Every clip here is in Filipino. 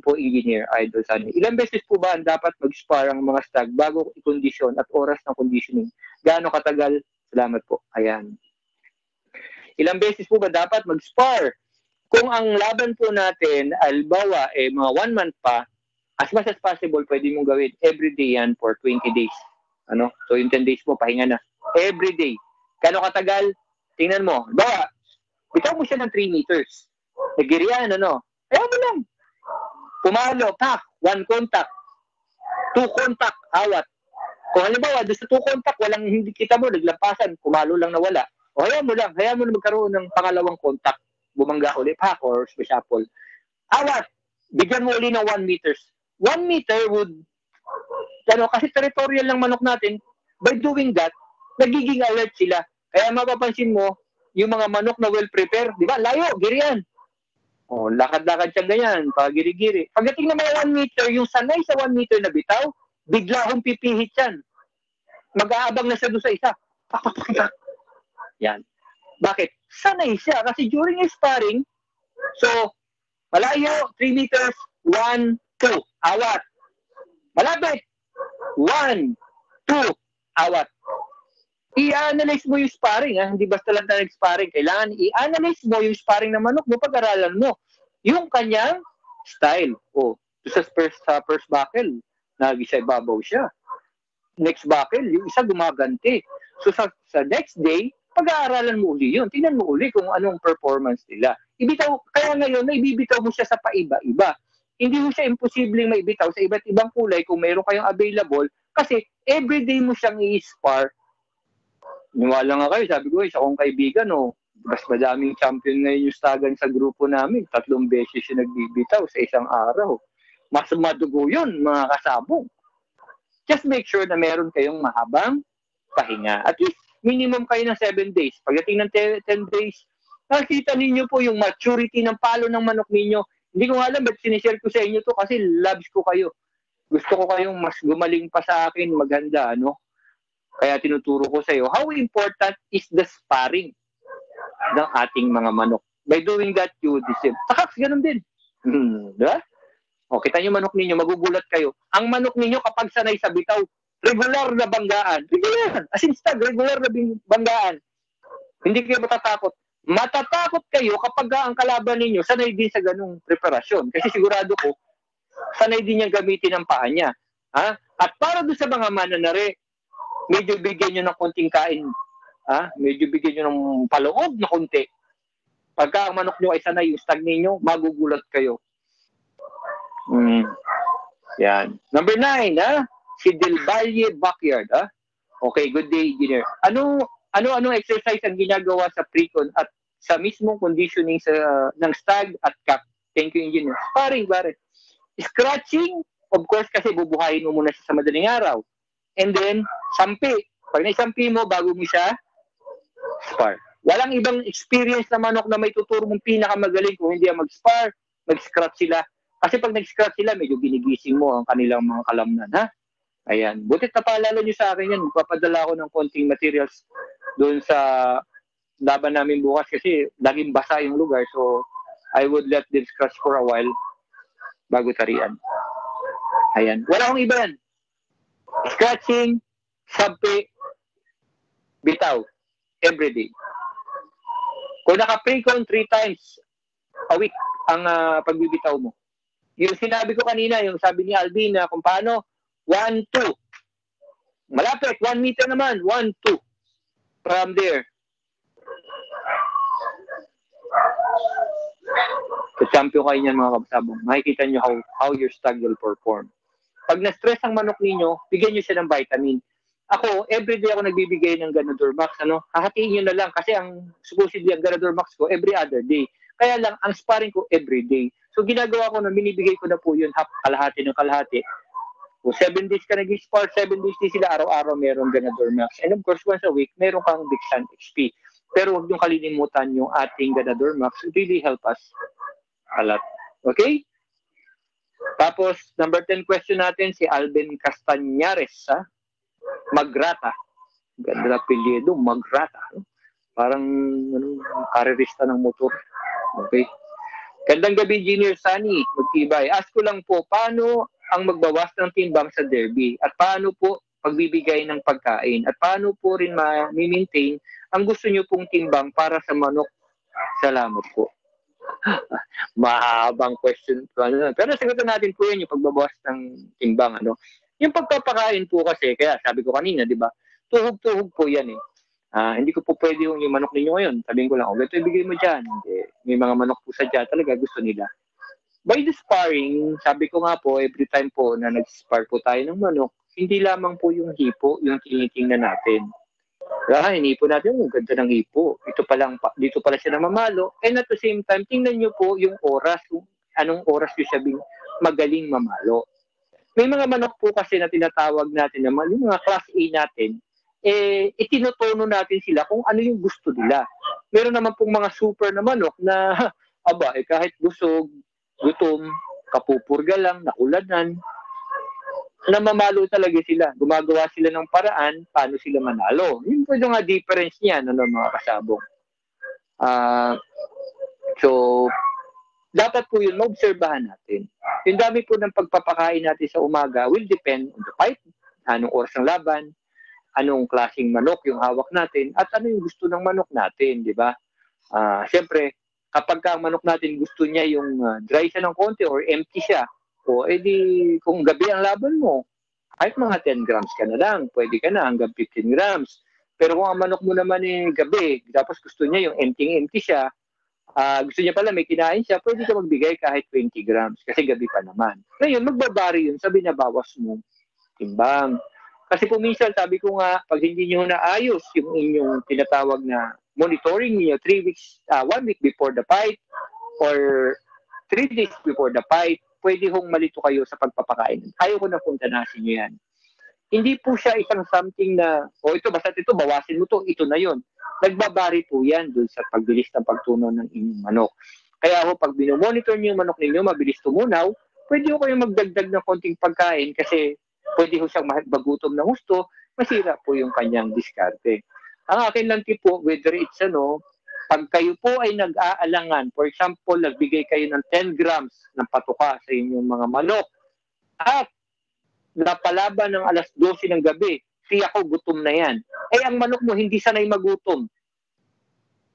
po engineer idol sana. Ilang beses po ba ang dapat mag-spar ang mga stag bago i-condition at oras ng conditioning? Gaano katagal? Salamat po. Ayan. Ilang beses po ba dapat mag-spar? Kung ang laban po natin, albawa, eh, mga 1 month pa, as much as possible, pwede mong gawin everyday yan for 20 days. Ano? So, yung 10 days po, pahinga na. Everyday. Gaano katagal? Tingnan mo. Albawa, bitaw mo siya ng 3 meters. Nagirian, ano? Ayaw mo lang. Pumalo, pack, 1 contact, 2 contact, awat. Kung halimbawa, doon sa 2 contact, walang hindi kita mo, naglampasan, pumalo lang na wala. O hayaan mo lang magkaroon ng pangalawang contact. Bumangga ulit, pack, or shuffle. Awat, bigyan mo ulit ng 1 meters. 1 meter would, ano, kasi territorial ng manok natin, by doing that, nagiging alert sila. Kaya mapapansin mo, yung mga manok na well-prepared, di ba? Layo, girian. O, lakad-lakad siya ganyan, pagiri-giri. Pagdating na may 1 meter, yung sanay sa 1 meter na bitaw, bigla akong pipihit yan. Mag-aabang na siya doon sa isa. Pakpak-pakpak. Yan. Bakit? Sanay siya. Kasi during his sparring, so, malayo, 3 meters, 1, 2, awat. Malapit, 1, 2, awat. I-analyze mo yung sparring, ha? Hindi basta lang na nag-sparring. Kailangan i-analyze mo yung sparring ng manok mo, pag-aralan mo yung kanyang style. O, sa first buckle, nag-isa-ibabaw siya. Next buckle, yung isa gumaganti. So, sa next day, pag-aaralan mo uli yun. Tingnan mo uli kung anong performance nila. Ibitaw, kaya ngayon, naibibitaw mo siya sa paiba-iba. Hindi mo siya imposibleng maibitaw sa iba't ibang kulay kung mayroon kayong available kasi everyday mo siyang i-spar. Niwala nga kayo, sabi ko, isa kong kaibigan, oh, mas madaming champion ngayon yung stagan sa grupo namin. 3 beses siya nagbibitaw sa isang araw. Mas madugo yun, mga kasabong. Just make sure na meron kayong mahabang pahinga. At least, minimum kayo ng 7 days. Pagdating ng 10 days, nakikita ninyo po yung maturity ng palo ng manok ninyo. Hindi ko alam ba't sinishare ko sa inyo to kasi loves ko kayo. Gusto ko kayong mas gumaling pa sa akin, maganda, ano? Kaya tinuturo ko sa iyo, how important is the sparring ng ating mga manok? By doing that, you would deceive. Takaks, ganun din. Diba? O, kita nyo manok ninyo, magugulat kayo. Ang manok ninyo kapag sanay sa bitaw, regular na banggaan. Regular! As in stag, regular na banggaan. Hindi kayo matatakot. Matatakot kayo kapag ang kalaban ninyo sanay din sa ganung preparasyon. Kasi sigurado ko, sanay din niyang gamitin ang paa niya. Ha? At para doon sa mga mananare, medyo bigyan nyo ng konting kain. Ha? Medyo bigyan nyo ng paloob na konti. Pagka ang manok nyo ay sanay, yung stag ninyo, magugulat kayo. Yan. Number 9, ha? Si Del Valle Backyard. Ha? Okay, good day, engineer. Ano exercise ang ginagawa sa pre-con at sa mismong conditioning ng stag at calf? Thank you, engineer. Pare. Scratching, of course, kasi bubuhayin mo muna sa madaling araw. And then, sampi. Pag naisampi mo, bago mo siya, spar. Walang ibang experience na manok na may tuturo mong pinakamagaling kung hindi mag-spar, mag-scratch sila. Kasi pag nag-scratch sila, medyo ginigising mo ang kanilang mga kalamnan, ha? Ayan. Butit na paalala nyo sa akin yan. Magpapadala ko ng konting materials doon sa laban namin bukas kasi laging basa yung lugar. So, I would let them scratch for a while bago tarian. Ayan. Wala akong iba yan. Scratching, sampi, bitaw, everyday. Kung naka-pre-con 3 times a week ang pagbibitaw mo. Yung sinabi ko kanina, yung sabi ni Alvin na kung paano, 1, 2. Malapit, 1 meter naman, 1, 2. From there. So, champion kayo niyan mga kabasabong. Makikita nyo how your stag will perform. Pag na-stress ang manok ninyo, bigyan nyo siya ng vitamin. Ako, everyday ako nagbibigay ng Ganador Max. Ano? Hahatiin nyo na lang kasi ang supposedly ang Ganador Max ko every other day. Kaya lang, ang sparring ko everyday. So, ginagawa ko na binibigay ko na po yun kalahati ng kalahati. Kung 7 days ka nag-spar, 7 days din sila araw-araw merong Ganador Max. And of course, once a week, meron kang Bixan XP. Pero huwag nyo kalilimutan yung ating Ganador Max. It really help us a lot. Okay? Tapos, number 10 question natin, si Alvin Castañares, ha? Magrata. Ganda na piliedo, Magrata. Parang karerista ng motor. Okay. Gandang gabi, Engineer Sunny Magtibay. Ask ko lang po, paano ang magbawas ng timbang sa derby? At paano po pagbibigay ng pagkain? At paano po rin ma-maintain ang gusto nyo pong timbang para sa manok? Salamat po. Mahabang question po. Pero sagutan natin po yun, yung pagbabawas ng timbang. Ano? Yung pagpapakain po kasi, kaya sabi ko kanina, di ba? Tuhog-tuhog po yan eh. Hindi ko po pwede yung manok ninyo ngayon. Sabihin ko lang, oh, ito ibigay mo dyan. Hindi. May mga manok po sa dyan talaga gusto nila. By the sparring, sabi ko nga po, every time po na nag-spar po tayo ng manok, hindi lamang po yung hipo yung tinitingnan natin. Kaya hinipo natin, yung ganda ng hipo. Ito palang, dito pala siya namamalo. And at the same time, tingnan nyo po yung oras, yung anong oras yung sabing magaling mamalo. May mga manok po kasi na tinatawag natin, yung mga class A natin, eh, itinutono natin sila kung ano yung gusto nila. Meron naman pong mga super na manok na, aba, eh, kahit busog, gutom, kapupurga lang, naulanan, namamalo talaga sila. Gumagawa sila ng paraan, paano sila manalo. Yun po yung nga difference niya, ano, mga kasabong. So, dapat po yun, maobserbahan natin. Yung dami po ng pagpapakain natin sa umaga will depend on the fight, anong oras ng laban, anong klaseng manok yung hawak natin, at ano yung gusto ng manok natin, di ba? Siyempre, kapag ka ang manok natin gusto niya yung dry siya ng konti or empty siya, o edi kung gabi ang laban mo, kahit mga 10 grams ka na lang, pwede ka na hanggang 15 grams. Pero kung ang manok mo naman eh gabi, tapos gusto niya yung empty-empty siya, gusto niya pala may kinain siya, pwede ka magbigay kahit 20 grams kasi gabi pa naman. Ngayon, magbabari yun sa binabawas mo timbang. Kasi po minsan, sabi ko nga, pag hindi nyo naayos yung inyong tinatawag na monitoring niyo 1 week before the fight or 3 days before the fight, pwede hong malito kayo sa pagpapakain. Ayaw ko na puntanasin nyo yan. Hindi po siya isang something na, o ito, basta ito, bawasin mo to, ito na yon. Nagbabari po yan dun sa pagbilis ng pagtunaw ng inyong manok. Kaya ho, pag binomonitor nyo yung manok ninyo, mabilis tumunaw, pwede ho kayo magdagdag ng konting pagkain kasi pwede ho siyang magutom na gusto, masira po yung kanyang diskarte. Ang akin lang po, whether it's ano, pag kayo po ay nag-aalangan, for example, nagbigay kayo ng 10 grams ng patuka sa inyong mga manok, at napalaban ng alas 12 ng gabi, siya ko gutom na yan. Eh, ang manok mo hindi sanay magutom.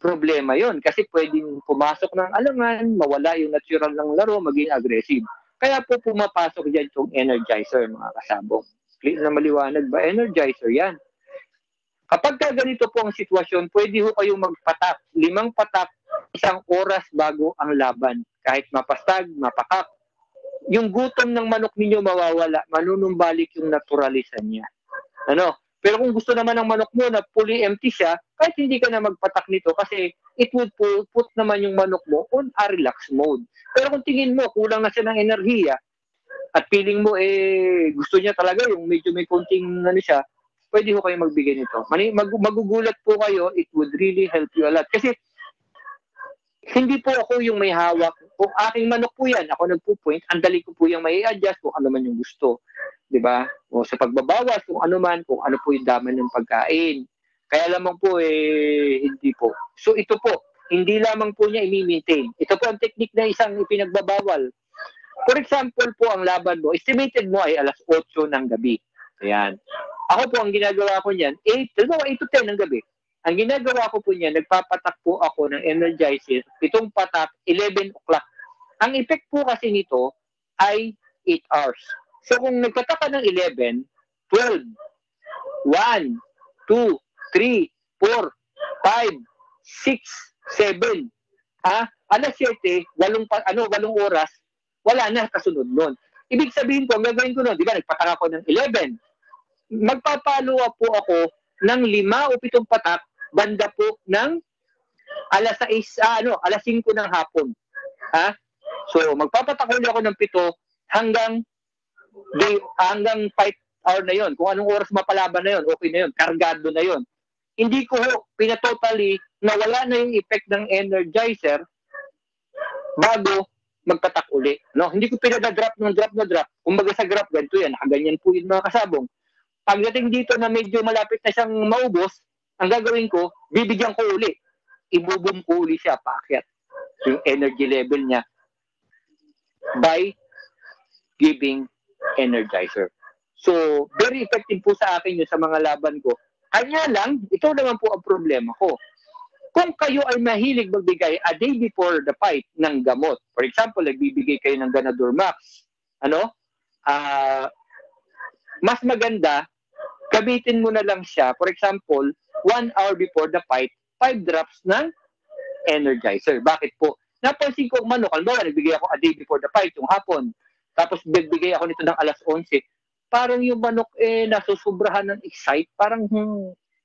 Problema yon kasi pwedeng pumasok ng alangan, mawala yung natural ng laro, maging aggressive. Kaya po pumapasok dyan itong energizer, mga kasabong. Clear na maliwanag ba? Energizer yan. Kapag ka ganito po ang sitwasyon, pwede ho kayong magpatak. 5 patak, 1 oras bago ang laban. Kahit mapastag, mapakap. Yung gutom ng manok ninyo mawawala, manunumbalik yung naturalisan niya. Ano? Pero kung gusto naman ng manok mo na fully empty siya, kahit hindi ka na magpatak nito kasi it would put naman yung manok mo on a relax mode. Pero kung tingin mo, kulang na siya ng enerhiya at feeling mo, eh, gusto niya talaga yung medyo may konting ano siya, pwede ho kayo magbigay nito. Magugulat po kayo, it would really help you a lot. Kasi hindi po ako yung may hawak. Kung aking manok po yan, ako nagpo-point, ang dali ko po yung may adjust kung ano man yung gusto. Diba? O sa pagbabawas, kung ano man, kung ano po yung daman ng pagkain. Kaya lamang po, eh, hindi po. So ito po, hindi lamang po niya i-maintain. Ito po ang technique na isang ipinagbabawal. For example po, ang laban mo, estimated mo ay alas 8 ng gabi. Ayan. Ako po, ang ginagawa ko niyan, 8 to 10 ng gabi. Ang ginagawa ko po niya, nagpapatak po ako ng energizer, 7 patak, 11 o'clock. Ang effect po kasi nito ay 8 hours. So kung nagpatak ka ng 11, 12, 1, 2, 3, 4, 5, 6, 7, alas 7, 8 oras, wala na kasunod nun. Ibig sabihin ko, ang gagawin ko nun, di ba, nagpatak ako ng 11. Magpapalo po ako ng 5 o 7 patak, banda po ng alas 6, alas 5 ng hapon. So, magpapatakol ako ng 7 hanggang 5 hour na yon. Kung anong oras mapalaban na yon, okay na yon, kargado na yon. Hindi ko pinatotally na wala na yung effect ng energizer bago magpatak uli. No? Hindi ko pinadadrop ng drop na drop. Kung baga sa graph, ganito yan. Ganyan po yun mga kasabong. Pagdating dito na medyo malapit na siyang maubos, ang gagawin ko, bibigyan ko uli. Ibubum ko uli siya, paakyat. Yung energy level niya. by giving energizer. So, very effective po sa akin yun sa mga laban ko. Kanya lang, ito naman po ang problema ko. Kung kayo ay mahilig magbigay a day before the fight ng gamot, for example, nagbibigay kayo ng Ganador Max, mas maganda, gamitin mo na lang siya, for example, 1 hour before the fight, 5 drops ng energizer. Bakit po? Napansin ko, halimbawa, nagbigay ako a day before the fight, yung hapon, tapos nagbigay ako nito ng alas 11, parang yung manok nasusubrahan ng excite, parang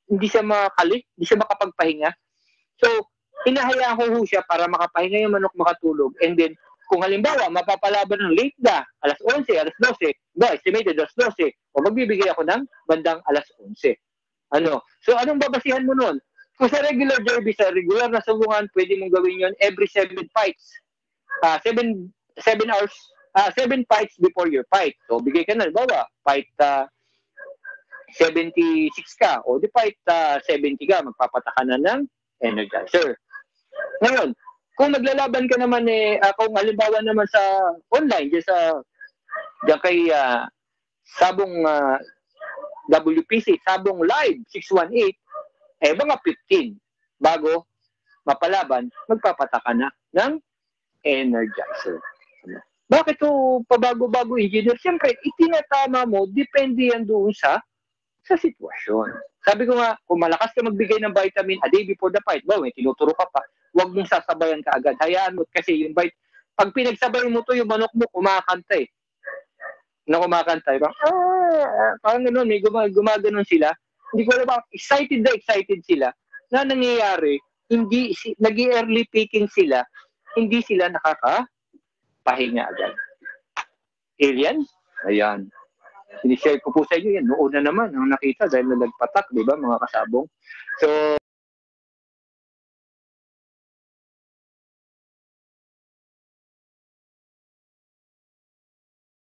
hindi siya makakali, hindi siya makapagpahinga. So, hinahayaan ko siya para makapahinga yung manok, makatulog. And then, kung halimbawa, mapapalaban ng late na, alas 11, alas 12, estimated alas 12, o magbibigay ako ng bandang alas 11. So, anong babasihan mo nun? Kung sa regular derby, sa regular na sabungan, pwede mong gawin yun every 7 fights. 7 hours. 7 fights before your fight. So, bigay ka na, bawa, fight 76 ka, o di fight 70 ka, magpapatakanan ng energizer. Ngayon, kung naglalaban ka naman, kung halimbawa naman sa online, dyan kay sabong WPC, sabong live 618, mga 15, bago mapalaban, magpapataka na ng energizer. Bakit ito pabago-bago, engineer? Siyempre, itinatama mo, depende yan doon sa sitwasyon. Sabi ko nga, kung malakas ka magbigay ng vitamin a day before the fight, may tinuturo ka pa, huwag mong sasabayan ka agad. Hayaan mo, kasi yung bite, pag pinagsabayan mo to yung manok mo, kumakanta eh. Na kumakanta, parang gano'n, may gumaganon sila. Hindi ko alam, excited na excited sila na nangyayari, nag-early picking sila, hindi sila nakakapahinga agad. Alien? Ayan. Sinishare ko po sa inyo yan. Noon na naman, ang nakita dahil nalagpatak, di ba, mga kasabong? So,